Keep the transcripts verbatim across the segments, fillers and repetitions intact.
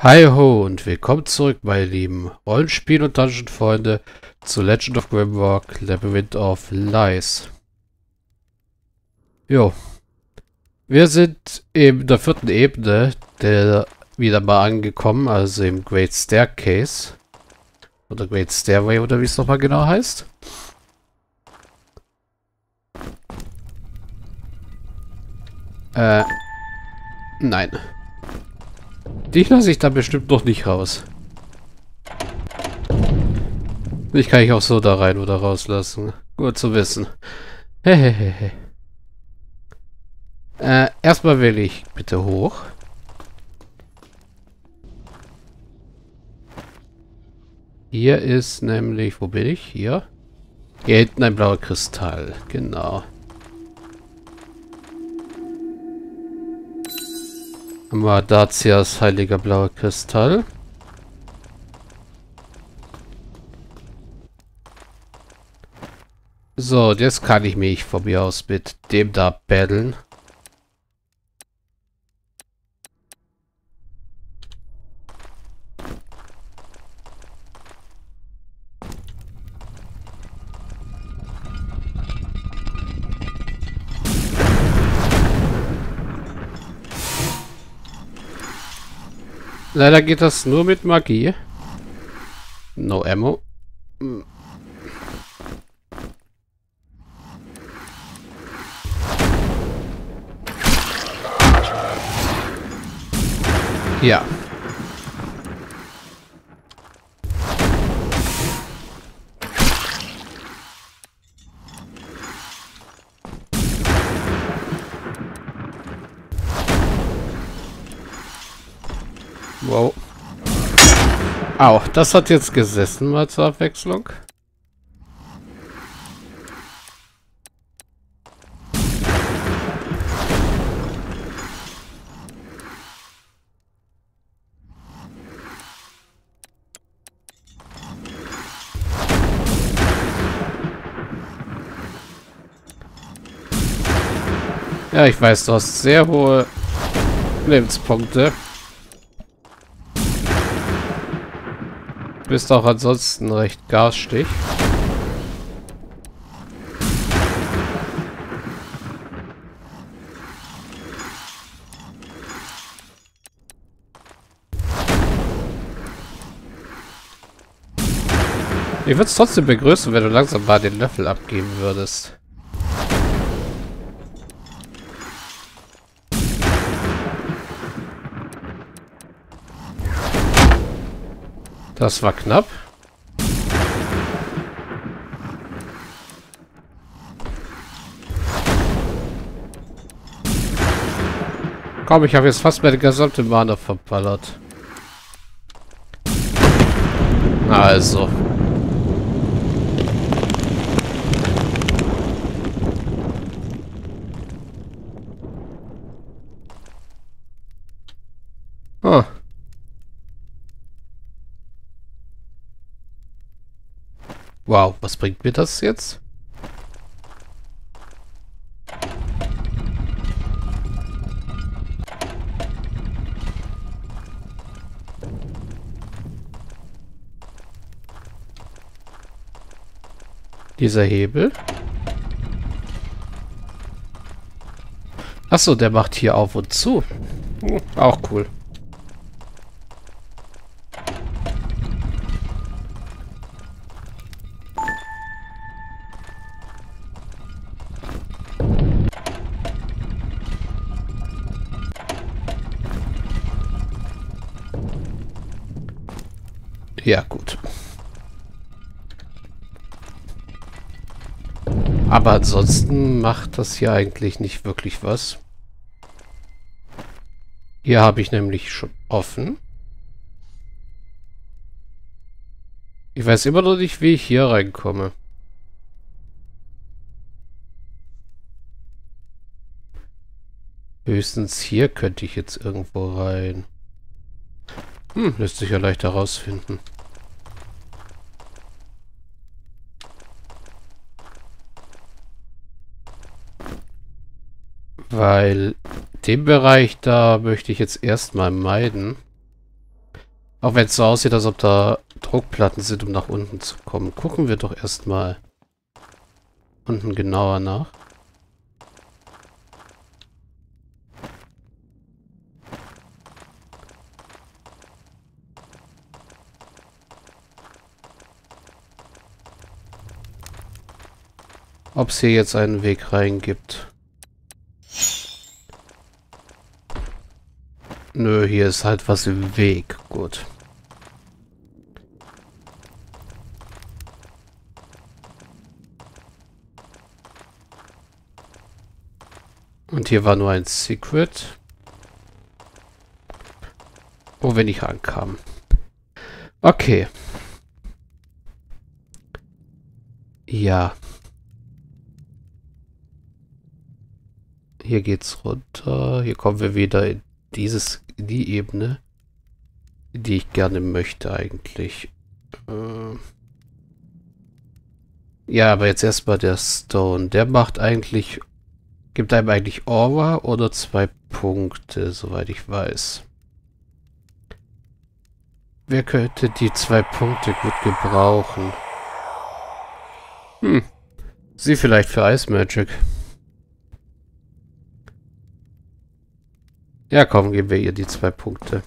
Hi ho und willkommen zurück, meine lieben Rollenspiel- und Dungeon-Freunde zu Legend of Grimrock Labyrinth of Lies. Jo. Wir sind in der vierten Ebene der wieder mal angekommen, also im Great Staircase. Oder Great Stairway oder wie es nochmal genau heißt. Äh. Nein. Dich lasse ich da bestimmt noch nicht raus. Ich kann ich auch so da rein oder rauslassen. Gut zu wissen. Hehehe. Äh, erstmal will ich bitte hoch. Hier ist nämlich, wo bin ich? Hier. Hier hinten ein blauer Kristall. Genau. Madacias heiliger blauer Kristall. So, jetzt kann ich mich von mir aus mit dem da battlen. Leider geht das nur mit Magie. No ammo. Ja. Wow. Au, das hat jetzt gesessen, mal zur Abwechslung. Ja, ich weiß, du hast sehr hohe Lebenspunkte. Bist auch ansonsten recht garstig. Ich würde es trotzdem begrüßen, wenn du langsam mal den Löffel abgeben würdest. Das war knapp. Komm, ich habe jetzt fast meine gesamte Mana verballert. Also. Oh. Wow, was bringt mir das jetzt? Dieser Hebel. Achso, der macht hier auf und zu. Hm, auch cool. Ja, gut. Aber ansonsten macht das hier eigentlich nicht wirklich was. Hier habe ich nämlich schon offen. Ich weiß immer noch nicht, wie ich hier reinkomme. Höchstens hier könnte ich jetzt irgendwo rein. Hm, lässt sich ja leicht herausfinden. Weil den Bereich da möchte ich jetzt erstmal meiden. Auch wenn es so aussieht, als ob da Druckplatten sind, um nach unten zu kommen. Gucken wir doch erstmal unten genauer nach. Ob es hier jetzt einen Weg rein gibt. Nö, hier ist halt was im Weg. Gut. Und hier war nur ein Secret. Oh, wenn ich ankam. Okay. Ja. Hier geht's runter. Hier kommen wir wieder in dieses, in die Ebene, die ich gerne möchte eigentlich. Ähm ja, aber jetzt erstmal der Stone. Der macht eigentlich, gibt einem eigentlich Aura oder zwei Punkte, soweit ich weiß. Wer könnte die zwei Punkte gut gebrauchen? Hm. Sie vielleicht für Ice Magic. Ja, komm, geben wir ihr die zwei Punkte.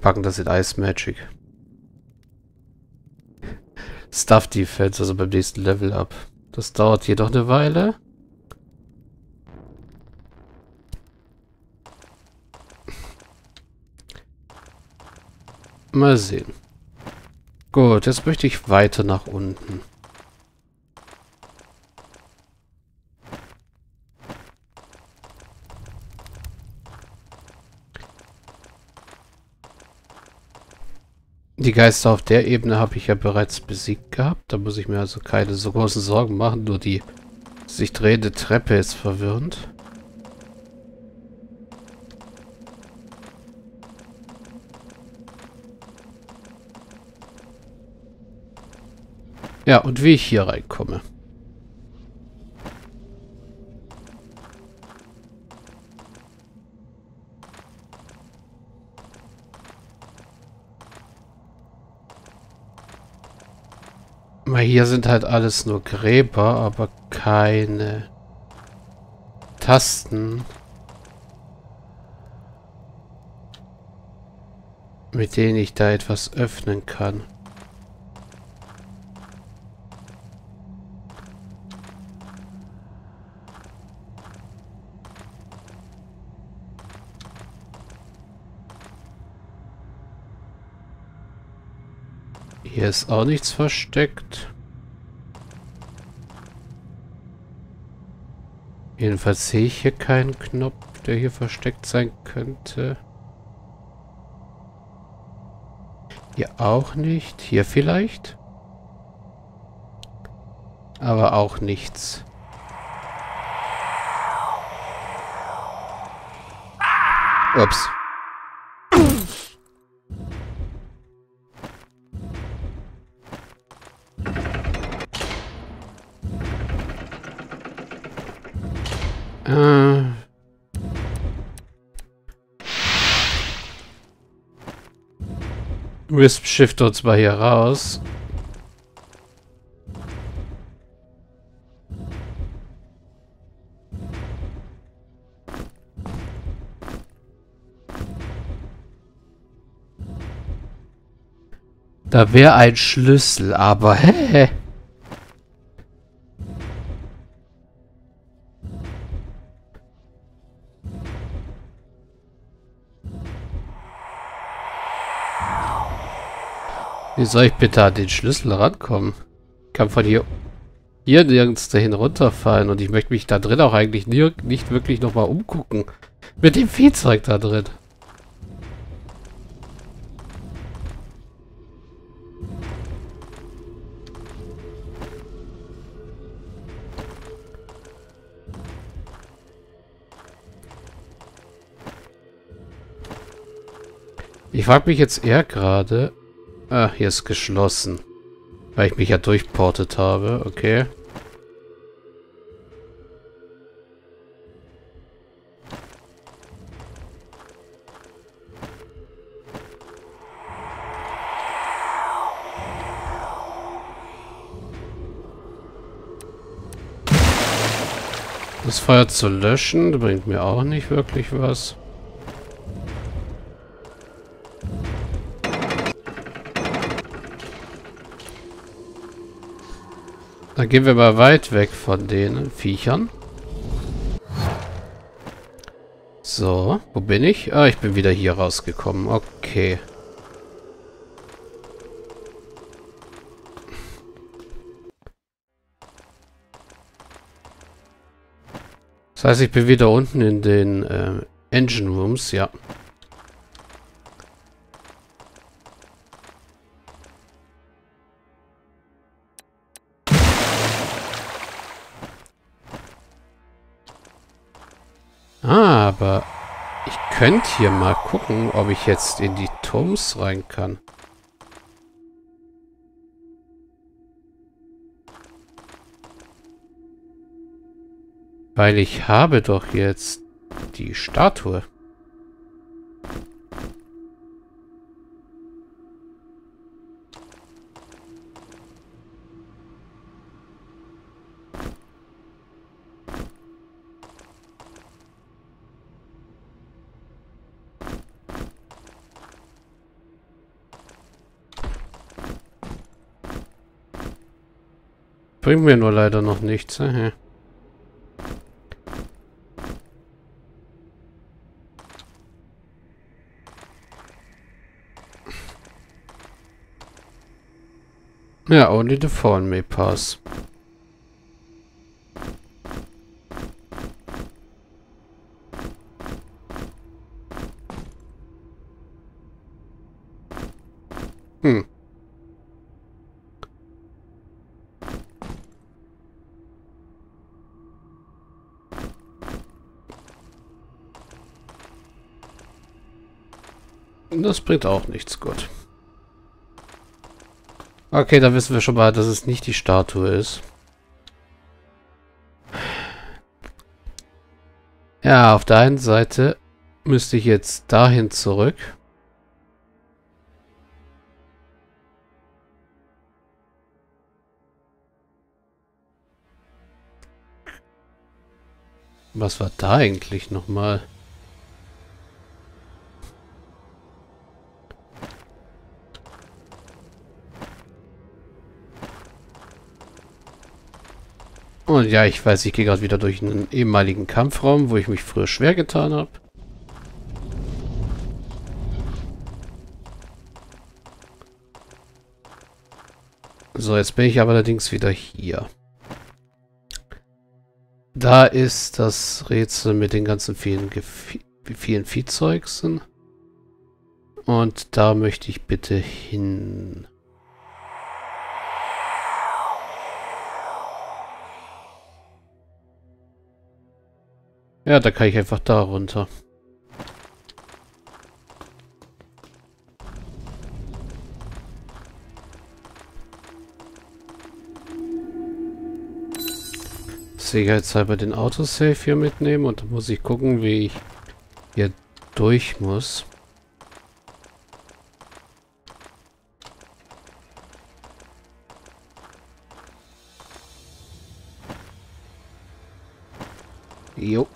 Packen das in Ice Magic. Stuff Defense, also beim nächsten Level up. Das dauert jedoch eine Weile. Mal sehen. Gut, jetzt möchte ich weiter nach unten. Die Geister auf der Ebene habe ich ja bereits besiegt gehabt. Da muss ich mir also keine so großen Sorgen machen. Nur die sich drehende Treppe ist verwirrend. Ja, und wie ich hier reinkomme. Hier sind halt alles nur Gräber, aber keine Tasten, mit denen ich da etwas öffnen kann. Hier ist auch nichts versteckt. Jedenfalls sehe ich hier keinen Knopf, der hier versteckt sein könnte. Hier auch nicht. Hier vielleicht. Aber auch nichts. Ups. Wisp shift uns mal hier raus. Da wäre ein Schlüssel, aber hä? Wie soll ich bitte an den Schlüssel rankommen? Ich kann von hier, hier nirgends dahin runterfallen. Und ich möchte mich da drin auch eigentlich nicht wirklich nochmal umgucken. Mit dem Viehzeug da drin. Ich frage mich jetzt eher gerade... Ah, hier ist geschlossen. Weil ich mich ja durchportet habe. Okay. Das Feuer zu löschen, das bringt mir auch nicht wirklich was. Dann gehen wir mal weit weg von den Viechern. So, wo bin ich? Ah, ich bin wieder hier rausgekommen. Okay. Das heißt, ich bin wieder unten in den äh, Engine Rooms, ja. Ah, aber ich könnte hier mal gucken, ob ich jetzt in die Turms rein kann. Weil ich habe doch jetzt die Statue. Bringt mir nur leider noch nichts. Aha. Yeah, only the phone may pass. Hmm. Das bringt auch nichts, gut. Okay, da wissen wir schon mal, dass es nicht die Statue ist. Ja, auf der einen Seite müsste ich jetzt dahin zurück. Was war da eigentlich nochmal? Und ja, ich weiß, ich gehe gerade wieder durch einen ehemaligen Kampfraum, wo ich mich früher schwer getan habe. So, jetzt bin ich aber allerdings wieder hier. Da ist das Rätsel mit den ganzen vielen, Gef vielen Viehzeugsen. Und da möchte ich bitte hin... Ja, da kann ich einfach da runter. Sicherheitshalber den Autosave hier mitnehmen und dann muss ich gucken, wie ich hier durch muss. Jo.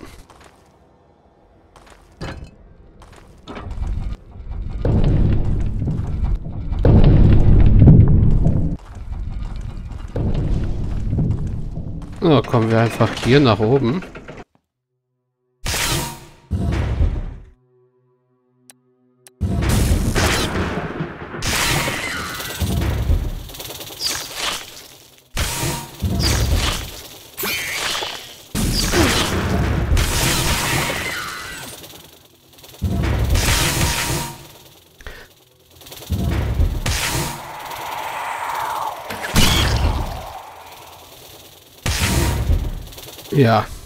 So, kommen wir einfach hier nach oben. Ja.